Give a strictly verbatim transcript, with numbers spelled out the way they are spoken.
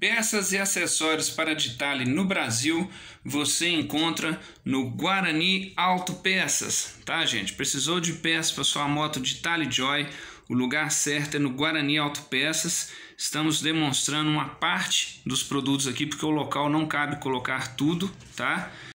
Peças e acessórios para Ditally no Brasil você encontra no Guarani Auto Peças, tá, gente? Precisou de peças para sua moto Ditally Joy? O lugar certo é no Guarani Auto Peças. Estamos demonstrando uma parte dos produtos aqui porque o local não cabe colocar tudo, tá?